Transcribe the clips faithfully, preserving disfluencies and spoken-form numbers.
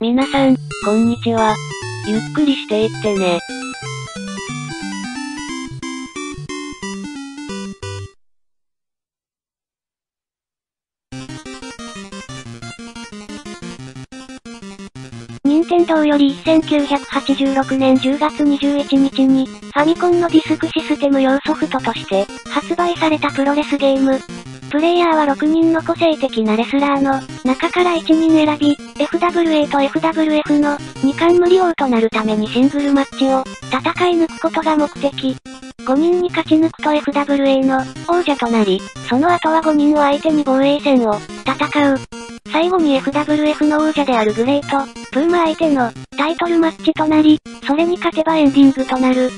皆さん、こんにちは。ゆっくりしていってね。Nintendo よりせんきゅうひゃくはちじゅうろくねんじゅうがつにじゅういちにちに、ファミコンのディスクシステム用ソフトとして、発売されたプロレスゲーム。プレイヤーはろくにんの個性的なレスラーの中からいちにん選び、エフダブリューエー と エフダブリューエフ のにかんむり王となるためにシングルマッチを戦い抜くことが目的。ごにんに勝ち抜くと エフダブリューエー の王者となり、その後はごにんを相手に防衛戦を戦う。最後に エフダブリューエフ の王者であるグレート、プーマ相手のタイトルマッチとなり、それに勝てばエンディングとなる。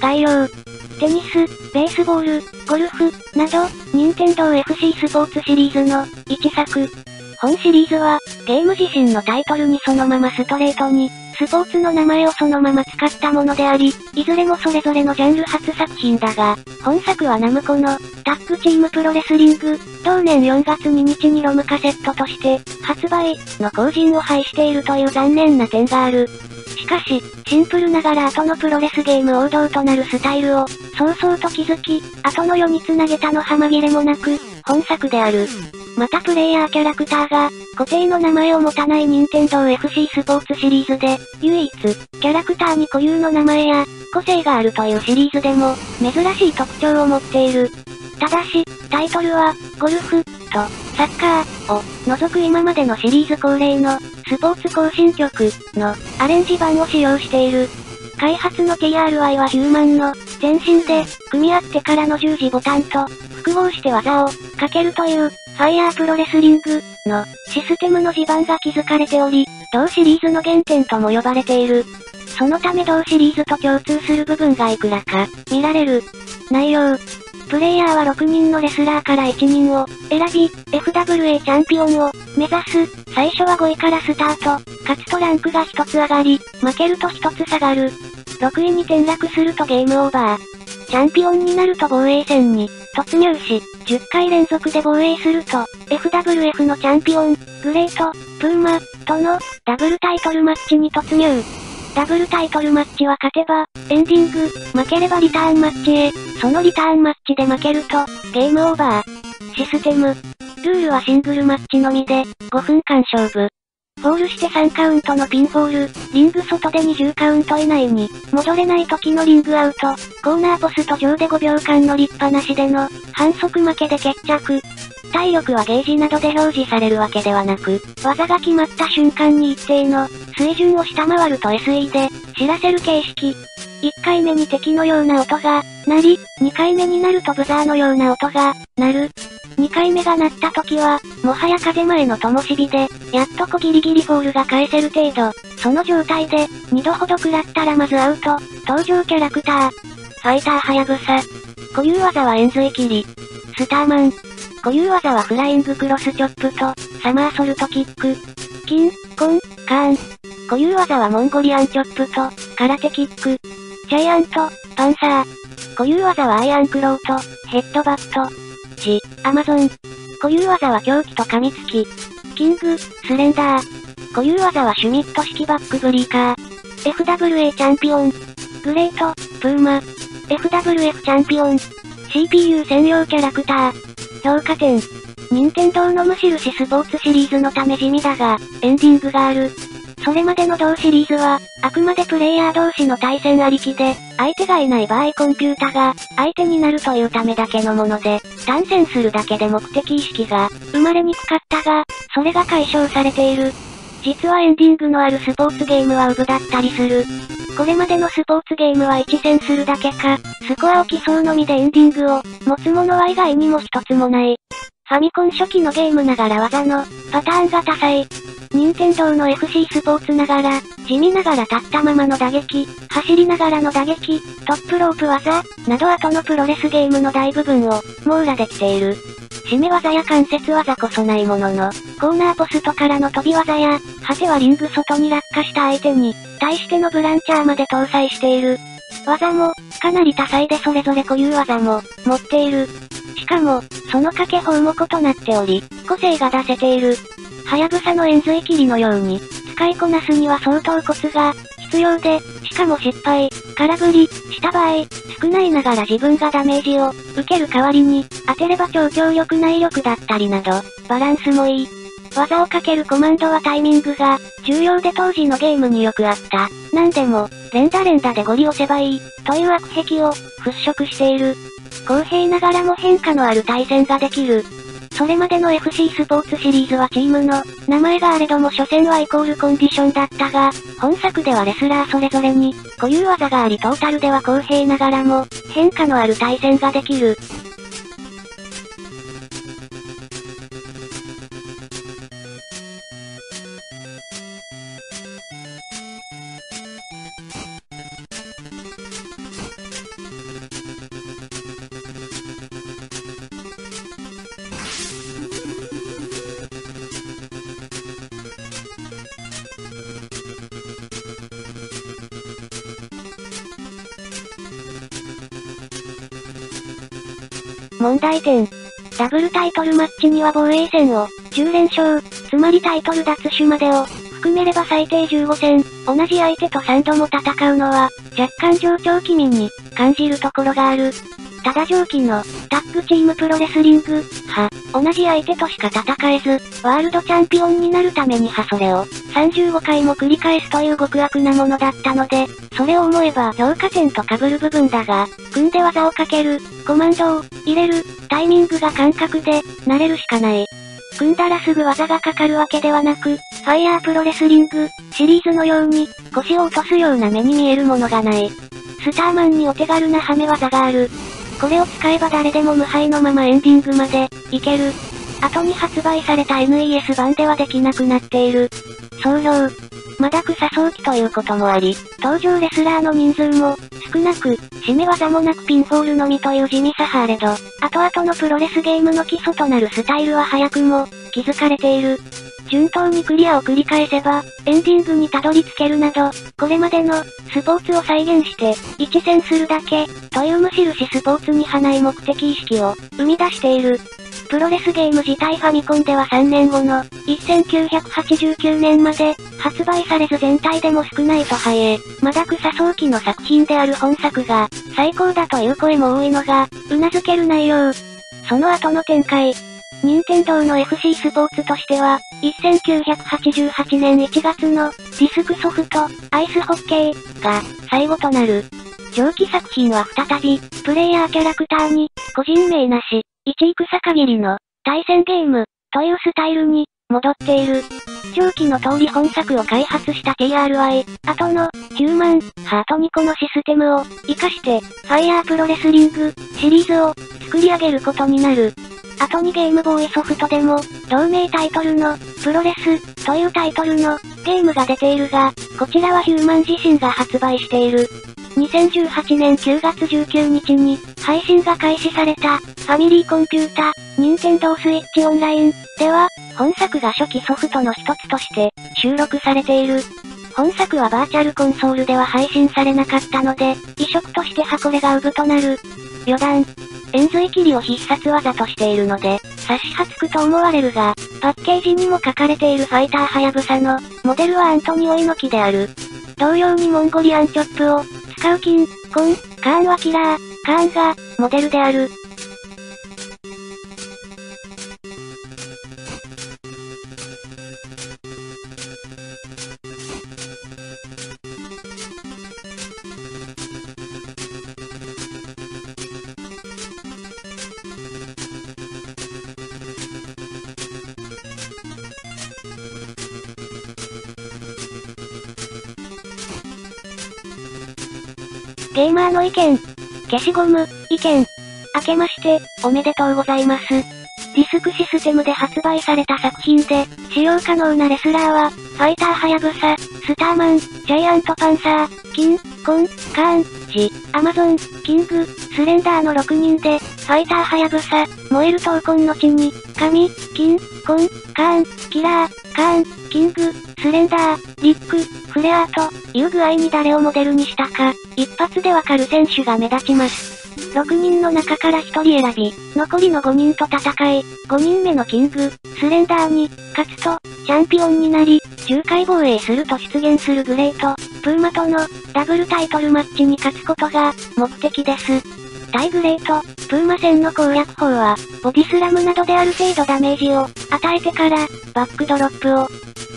概要。テニス、ベースボール、ゴルフ、など、任天堂 エフシー スポーツシリーズのいっさく。本シリーズは、ゲーム自身のタイトルにそのままストレートに、スポーツの名前をそのまま使ったものであり、いずれもそれぞれのジャンル初作品だが、本作はナムコの、タッグチームプロレスリング、同年よんがつににちにロムカセットとして、発売、の後塵を拝しているという残念な点がある。しかし、シンプルながら後のプロレスゲーム王道となるスタイルを、早々と気づき、後の世に繋げたのはまぎれもなく、本作である。またプレイヤーキャラクターが、固定の名前を持たない任天堂 エフシー スポーツシリーズで、唯一、キャラクターに固有の名前や、個性があるというシリーズでも、珍しい特徴を持っている。ただし、タイトルは、ゴルフ、と、サッカー、を、除く今までのシリーズ恒例の、スポーツ行進曲、の、アレンジ版を使用している。開発の ティーアールアイ はヒューマンの、前身で、組み合ってからの十字ボタンと、複合して技を、かけるという、ファイヤープロレスリング、の、システムの地盤が築かれており、同シリーズの原点とも呼ばれている。そのため同シリーズと共通する部分がいくらか、見られる。内容。プレイヤーはろくにんのレスラーからいちにんを選び、エフダブリューエー チャンピオンを目指す。最初はごいからスタート、勝つとランクがひとつ上がり、負けるとひとつ下がる。ろくいに転落するとゲームオーバー。チャンピオンになると防衛戦に突入し、じゅっかい連続で防衛すると、エフダブリューエフ のチャンピオン、グレート、プーマ、とのダブルタイトルマッチに突入。ダブルタイトルマッチは勝てば、エンディング、負ければリターンマッチへ、そのリターンマッチで負けると、ゲームオーバー。システム。ルールはシングルマッチのみで、ごふんかん勝負。フォールしてさんカウントのピンフォール、リング外でにじゅうカウント以内に、戻れない時のリングアウト、コーナーポスト上でごびょうかん乗りっぱなしでの、反則負けで決着。体力はゲージなどで表示されるわけではなく、技が決まった瞬間に一定の水準を下回ると エスイー で知らせる形式。いっかいめに敵のような音が鳴り、にかいめになるとブザーのような音が鳴る。にかいめが鳴った時は、もはや風前の灯火で、やっとこギリギリフォールが返せる程度、その状態で、にどほど食らったらまずアウト、登場キャラクター。ファイターはやぶさ。固有技は円髄切り。スターマン。固有技はフライングクロスチョップと、サマーソルトキック。キン、コン、カーン。固有技はモンゴリアンチョップと、空手キック。ジャイアント、パンサー。固有技はアイアンクローと、ヘッドバット。ジ、アマゾン。固有技は狂気と噛みつき。キング、スレンダー。固有技はシュミット式バックブリーカー。エフダブリューエー チャンピオン。グレート、プーマ。エフダブリューエフ チャンピオン。シーピーユー 専用キャラクター。評価点。任天堂の無印スポーツシリーズのため地味だが、エンディングがある。それまでの同シリーズは、あくまでプレイヤー同士の対戦ありきで、相手がいない場合コンピュータが、相手になるというためだけのもので、単戦するだけで目的意識が、生まれにくかったが、それが解消されている。実はエンディングのあるスポーツゲームはウブだったりする。これまでのスポーツゲームはいちせんするだけか、スコアを競うのみでエンディングを、持つものは以外にも一つもない。ファミコン初期のゲームながら技の、パターンが多彩。任天堂の エフシー スポーツながら、地味ながら立ったままの打撃、走りながらの打撃、トップロープ技、など後のプロレスゲームの大部分を、網羅できている。締め技や関節技こそないものの、コーナーポストからの飛び技や、果てはリング外に落下した相手に、対してのブランチャーまで搭載している。技も、かなり多彩でそれぞれ固有技も、持っている。しかも、その掛け法も異なっており、個性が出せている。はやぶさの円髄切りのように、使いこなすには相当コツが必要で、しかも失敗、空振り、した場合、少ないながら自分がダメージを受ける代わりに、当てれば超強力な威力だったりなど、バランスもいい。技をかけるコマンドはタイミングが重要で当時のゲームによくあった。なんでも、連打連打でゴリ押せばいい、という悪癖を払拭している。公平ながらも変化のある対戦ができる。それまでの エフシー スポーツシリーズはチームの名前があれども所詮はイコールコンディションだったが、本作ではレスラーそれぞれに固有技がありトータルでは公平ながらも変化のある対戦ができる。問題点。ダブルタイトルマッチには防衛戦をじゅうれんしょう、つまりタイトル奪取までを含めれば最低じゅうごせん、同じ相手とさんども戦うのは若干上長気味に感じるところがある。ただ上記のタッグチームプロレスリングは同じ相手としか戦えず、ワールドチャンピオンになるためにはそれをさんじゅうごかいも繰り返すという極悪なものだったので、それを思えば評価点と被る部分だが、組んで技をかける、コマンドを入れる、タイミングが感覚で慣れるしかない。組んだらすぐ技がかかるわけではなく、ファイヤープロレスリングシリーズのように腰を落とすような目に見えるものがない。スターマンにお手軽なハメ技がある。これを使えば誰でも無敗のままエンディングまでいける。後に発売された エヌイーエス 版ではできなくなっている。総評。まだ草想期ということもあり、登場レスラーの人数も少なく、締め技もなくピンホールのみという地味さはあれど、後々のプロレスゲームの基礎となるスタイルは早くも気づかれている。順当にクリアを繰り返せば、エンディングにたどり着けるなど、これまでのスポーツを再現して、一戦するだけ、という無印スポーツにはない目的意識を生み出している。プロレスゲーム自体ファミコンではさんねんごのせんきゅうひゃくはちじゅうきゅうねんまで発売されず全体でも少ないとはいえ、まだ草想期の作品である本作が最高だという声も多いのが、頷ける内容。その後の展開。任天堂の エフシー スポーツとしては、せんきゅうひゃくはちじゅうはちねんいちがつのディスクソフト、アイスホッケーが最後となる。上記作品は再び、プレイヤーキャラクターに、個人名なし、一戦限りの対戦ゲームというスタイルに戻っている。上記の通り本作を開発した ティーアールアイ、後のヒューマンハートにこのシステムを活かして、ファイヤープロレスリングシリーズを作り上げることになる。後にゲームボーイソフトでも、同名タイトルの、プロレス、というタイトルの、ゲームが出ているが、こちらはヒューマン自身が発売している。にせんじゅうはちねんくがつじゅうくにちに、配信が開始された、ファミリーコンピュータ、Nintendo Switch Online、では、本作が初期ソフトの一つとして、収録されている。本作はバーチャルコンソールでは配信されなかったので、移植としてはこれがウブとなる。余談。円髄切りを必殺技としているので、差しはつくと思われるが、パッケージにも書かれているファイターはやぶさの、モデルはアントニオ猪木である。同様にモンゴリアンチョップを、使うキン、コン、カーンはキラー、カーンが、モデルである。ゲーマーの意見。消しゴム、意見。明けまして、おめでとうございます。ディスクシステムで発売された作品で、使用可能なレスラーは、ファイターハヤブサ、スターマン、ジャイアントパンサー、キン、コン、カーン、ジ、アマゾン、キング、スレンダーのろくにんで、ファイターハヤブサ、燃える闘魂の地に、神、キン、コン、カーン、キラー、カーン、キング、スレンダー、リック、フレアーと、いう具合に誰をモデルにしたか、一発でわかる選手が目立ちます。ろくにんの中からひとり選び、残りのごにんと戦い、ごにんめのキング、スレンダーに、勝つと、チャンピオンになり、じゅっかい防衛すると出現するグレート、プーマとの、ダブルタイトルマッチに勝つことが、目的です。対グレート、プーマ戦の攻略法は、ボディスラムなどである程度ダメージを、与えてから、バックドロップを、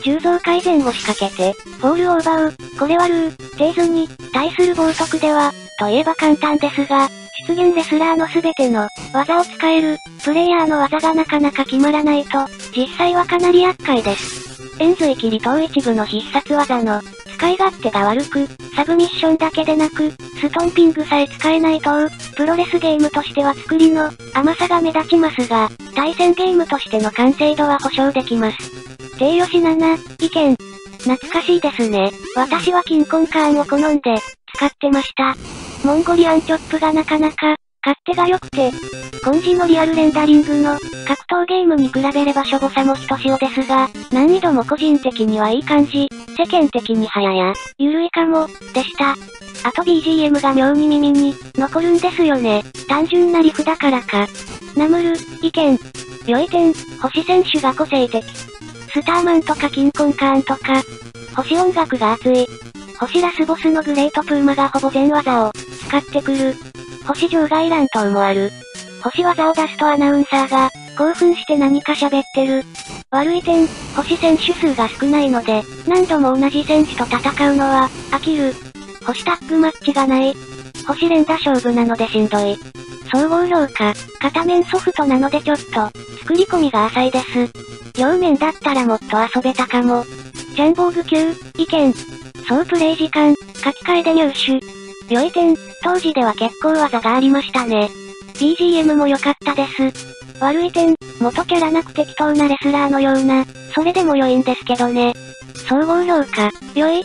鋳造改善を仕掛けて、フォールを奪う、これはルー、テーズに、対する冒涜では、といえば簡単ですが、出現レスラーのすべての技を使えるプレイヤーの技がなかなか決まらないと実際はかなり厄介です。延髄切り等一部の必殺技の使い勝手が悪くサブミッションだけでなくストンピングさえ使えない等プロレスゲームとしては作りの甘さが目立ちますが対戦ゲームとしての完成度は保証できます。ていよしなな、意見。懐かしいですね。私はキンコンカーンを好んで使ってました。モンゴリアンチョップがなかなか、勝手が良くて、今時のリアルレンダリングの、格闘ゲームに比べればしょぼさもひとしおですが、難易度も個人的にはいい感じ、世間的にはやや、ゆるいかも、でした。あと ビージーエム が妙に耳に、残るんですよね、単純なリフだからか。ナムル、意見。良い点、星選手が個性的。スターマンとかキンコンカーンとか、星音楽が熱い。星ラスボスのグレートプーマがほぼ全技を、使ってくる。星場外乱闘もある。星技を出すとアナウンサーが、興奮して何か喋ってる。悪い点、星選手数が少ないので、何度も同じ選手と戦うのは、飽きる。星タッグマッチがない。星連打勝負なのでしんどい。総合評価、片面ソフトなのでちょっと、作り込みが浅いです。両面だったらもっと遊べたかも。ジャンボーグきゅう、意見。総プレイ時間、書き換えで入手。良い点、当時では結構技がありましたね。ビージーエム も良かったです。悪い点、元キャラなく適当なレスラーのような、それでも良いんですけどね。総合評価、良い。